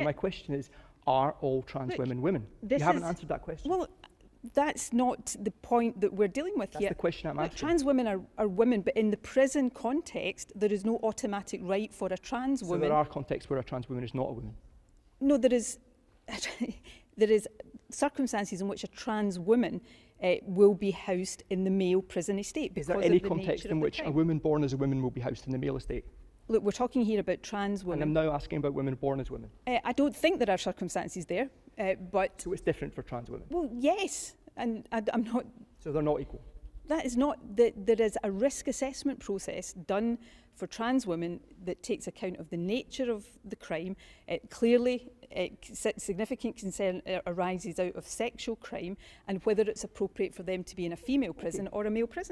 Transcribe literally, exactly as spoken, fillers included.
My question is, are all trans Look, women women? You haven't is, answered that question. Well, that's not the point that we're dealing with that's here. That's the question I'm Look, asking. Trans women are, are women, but in the prison context, there is no automatic right for a trans woman. So there are contexts where a trans woman is not a woman? No, there is, there is circumstances in which a trans woman uh, will be housed in the male prison estate. Is there any the context in which a woman born as a woman will be housed in the male estate? Look, we're talking here about trans women. And I'm now asking about women born as women. Uh, I don't think there are circumstances there, uh, but... So it's different for trans women? Well, yes, and I, I'm not... So they're not equal? That is not... The, there is a risk assessment process done for trans women that takes account of the nature of the crime. Uh, clearly, uh, significant concern arises out of sexual crime and whether it's appropriate for them to be in a female prison okay. or a male prison.